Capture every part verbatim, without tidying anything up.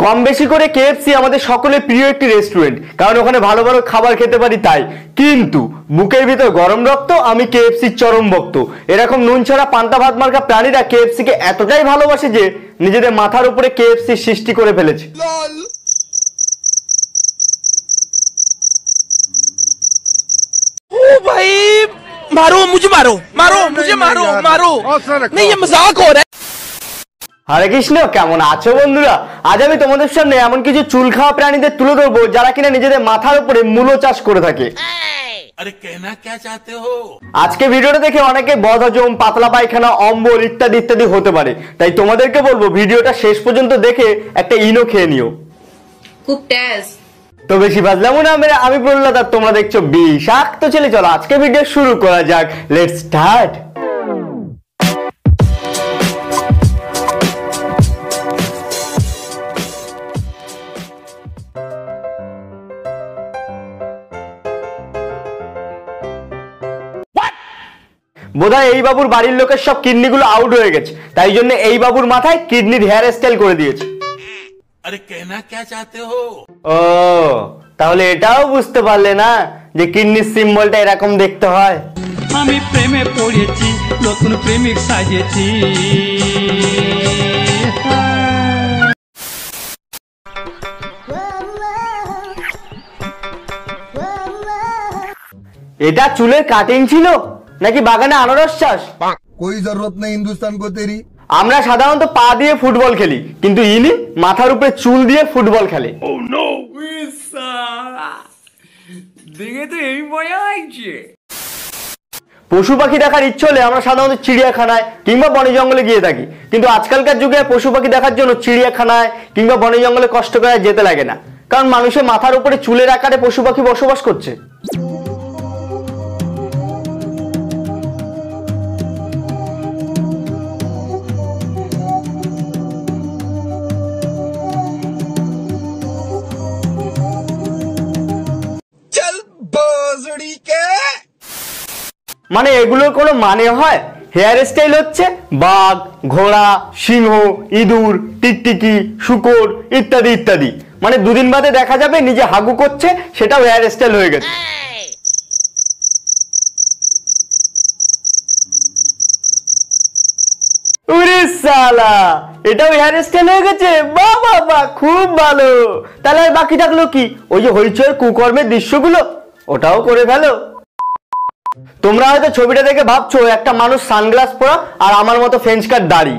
कम बेशी करे केएफसी आमादेर सकले प्रिय एकटी रेस्टुरेंट कारण ओखाने भालो भालो खाबार खेते पारी ताई किन्तु मुखेर भितर गरम रक्त आमी केएफसिर चरम भक्त एरकम नुन छाड़ा पान्ता भात मार्का प्राणीरा केएफसि के एतटाई भालोबाशे जे निजेदेर माथार उपरे केएफसि सृष्टि करे फेलेछे। ओ भाई मारो मुझे मारो मारो मुझे मारो मारो नहीं ये मजाक हो रहा है। हरे कृष्ण केमन आछो बंधुरा आज आमी तोमादेर सामने एमन किछु चुल खावा प्राणीदेर तुले धरबो जारा किना निजेदेर माथार उपरे मूलो चाष करे थाके। अरे कहना क्या चाहते हो? आज के भिडियो देखे अनेके बदहजम पतला पायखाना अम्बल इत्यादि इत्यादि होते पारे ताई तोमादेरके बोलबो भिडियोटा शेष पर्यन्त देखे एकटा इनो खेये निओ खूब टेस्ट। तो बेशी बदलामो ना मेरा आमी प्रहल्लाद तोमरा देखछो बिशाख तो चले चलो आज के भिडियो शुरू करा जाक लेट्स स्टार्ट। बोधा ए बाबूर बाड़ीर लोकेर सब किडनी गुलो आउट हो गेछे ताई जोन्नो ए बाबूर माथाय किडनिर हेयर स्टाइल करे दिएछे। अरे कहना क्या चाहते हो? ओ ताहले एटाओ बुझते पारले ना जे किडनिर सिम्बलटा एरकम देखते हय। आमी प्रेमे पड़ेছি নতুন প্রেমিক সাজেছি। এটা চুলের কাটিং ছিল ना कि बागाने अनारस चाष? कोई जरूरत नहीं हिंदुस्तान को तेरी। आमरा साधारणत पा दिए फुटबल खेली किन्तु इनी माथार उपरे चूल दिए फुटबल खेले। ओ नो देखे तो यही मजा आइछे। पशु पाखी देखार इच्छा होले आमरा साधारणत चिड़ियाखानाय किंबा बने जंगले गिये थाकि किन्तु आजकलकार जुगे पशु पाखी देखार जोन्नो चिड़ियाखानाय किंबा बने जंगले कष्ट करे जेते लागे ना कारण मानुषेर माथार उपरे चुलेर आकारे पशु पाखी बसबास करछे। माने एगुलोर कोनो माने हय? हेयर स्टाइल होच्छे बाघ घोड़ा सिंह इदुर टिकटिकी शुकुर इत्यादि इत्यादि माने दुदिन बादे देखा जाबे निजे हागु करछे सेटाओ हेयर स्टाइल हये गेछे। ओरे साला एटाओ हेयर स्टाइल हये गेछे बाह बाह बाह खूब भालो। ताहले आर बाकी थाकलो कि ओई जे हरिचर कुकर्मेर दृश्यगुलो ओटाओ करे फेलो। তোমরা হয়তো ছবিটা দেখে ভাবছো একটা মানুষ সানগ্লাস পরা আর আমার মতো ফ্রেঞ্চ কাট দাড়ি।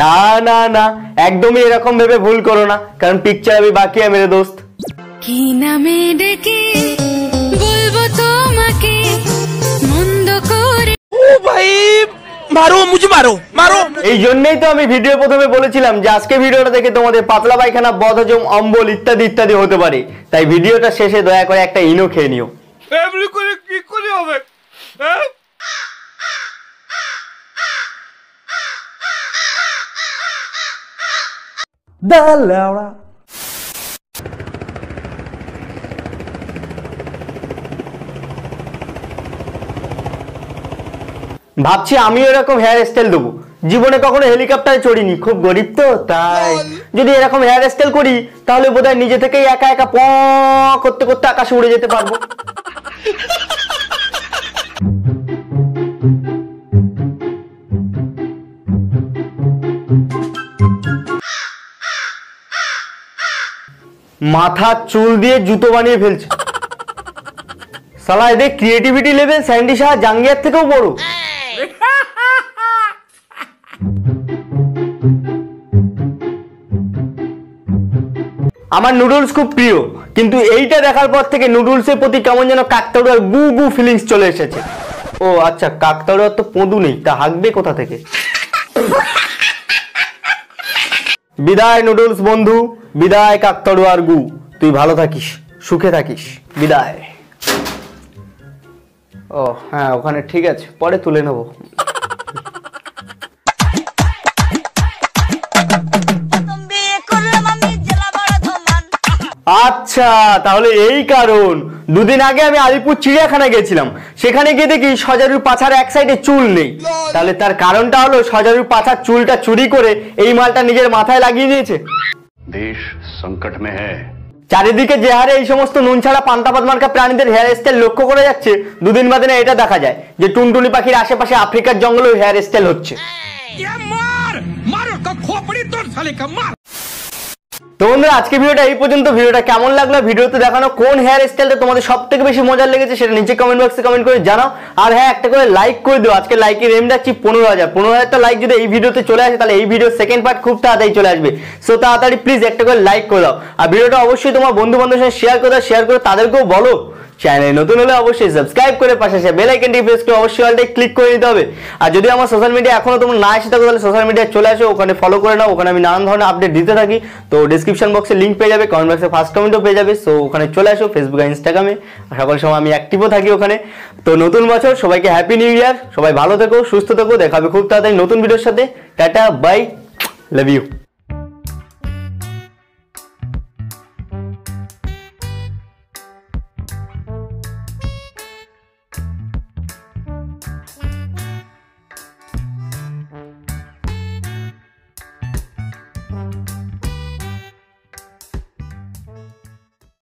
না না না একদমই এরকম ভেবে ভুল করো না কারণ পিকচার আমি বাকি আছে मेरे दोस्त। কি নামে ডেকে বলবো তোমাকে মন্দ করে। ও ভাই মারো মুঝে মারো মারো। এই জন্যই তো আমি ভিডিও প্রথমে বলেছিলাম যে আজকে ভিডিওটা দেখে তোমাদের পাতলা পায়খানা বদহজম অম্বল ইত্যাদি ইত্যাদি হতে পারে তাই ভিডিওটা শেষে দয়া করে একটা ইনো খেয়ে নিও। এমনি করে কি করে হবে? ভাবছি আমি এরকম হেয়ার স্টাইল দেবো জীবনে কখনো হেলিকপ্টারে চড়িনি খুব গরিব তো তাই যদি এরকম হেয়ার স্টাইল করি তাহলে বোধহয় নিজে থেকেই একা একা প করতে করতে আকাশে উড়ে যেতে পারবো। माथा चूल दिए जूतो बनिए फेलছে साला এদের ক্রিয়েটিভিটি লেভেল স্যান্ডি শাহ জাঙ্গিয়ার থেকেও বড়। আমার নুডলস খুব প্রিয় কিন্তু এইটা দেখার পর থেকে নুডলসের প্রতি কেমন যেন কাকতাড়ুয়ার গু গু ফিলিংস চলে এসেছে। ও আচ্ছা কাকতাড়ুয়ার তো পদু নেই তা হাঁকবে কোথা থেকে? বিদায় নুডলস বন্ধু বিদায় কাকতাড়ুয়ার গু তুই ভালো থাকিস সুখে থাকিস বিদায়। ও হ্যাঁ ওখানে ঠিক আছে পরে তুলে নেব। আচ্ছা তাহলে এই কারণ দুদিন আগে আমি আলিপুর চিড়িয়াখানায় গেছিলাম সেখানে গিয়ে দেখি সজারুর পাছার এক সাইডে চুল নেই তাহলে তার কারণটা হলো সজারুর পাছার চুলটা চুরি করে এই মালটা নিজের মাথায় লাগিয়ে দিয়েছে। देश संकट में है। চারিদিকে যে হারে এই সমস্ত নুন ছাড়া পান্তা ভাত মার্কা প্রাণীদের হেয়ার স্টাইল লক্ষ্য করা যাচ্ছে, দুদিন বাদে না এটা দেখা যায় যে টুনটুনি পাখির আশেপাশে আফ্রিকার জঙ্গলে হেয়ার স্টাইল হচ্ছে। তো বন্ধুরা আজকে ভিডিওটা এই পর্যন্ত। ভিডিওটা কেমন লাগলো, ভিডিওতে দেখানো কোন হেয়ার স্টাইলটা তোমাদের সব থেকে বেশি মজার লেগেছে সেটা নিচে কমেন্ট বক্সে কমেন্ট করে জানাও। আর হ্যাঁ, একটা করে লাইক করে দিও। আজকে লাইকের এম রাখছি পনেরো হাজার পনেরো হাজারটা লাইক যদি এই ভিডিওতে চলে আসে তাহলে এই ভিডিও সেকেন্ড পার্ট খুব তাড়াতাড়ি চলে আসবে। সো তাড়াতাড়ি প্লিজ একটা করে লাইক করে দাও। আর ভিডিওটা অবশ্যই তোমার বন্ধু বান্ধবের সাথে শেয়ার করে দাও। শেয়ার করে তাদেরকেও বলো। চ্যানেলে নতুন হলে অবশ্যই সাবস্ক্রাইব করে পাশে আসে বেল আইকনটি প্রেস করে অবশ্যই অলটাই ক্লিক করে দিতে হবে। আর যদি আমার সোশ্যাল মিডিয়া এখনো তোমরা না এসে থাকো তাহলে সোশ্যাল মিডিয়ায় চলে আসো, ওখানে ফলো করে নাও। ওখানে আমি নানান ধরনের আপডেট দিতে থাকি। তো ডিসক্রিপশন বক্সে লিঙ্ক পেয়ে যাবে, কমেন্ট বক্সে ফার্স্ট কমেন্টও পেয়ে যাবে। সো ওখানে চলে আসো। ফেসবুক আর ইনস্টাগ্রামে সকল সময় আমি অ্যাক্টিভও থাকি ওখানে। তো নতুন বছর সবাইকে হ্যাপি নিউ ইয়ার। সবাই ভালো থেকো, সুস্থ থেকো। দেখা হবে খুব তাড়াতাড়ি নতুন ভিডিওর সাথে। Tata, bye, love you. Bye.